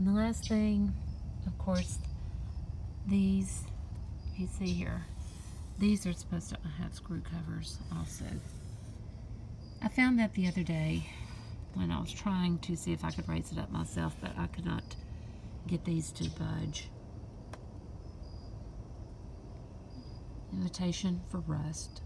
And the last thing, of course, these, you see here, these are supposed to have screw covers also. I found that the other day when I was trying to see if I could raise it up myself, but I could not get these to budge. Imitation for rust.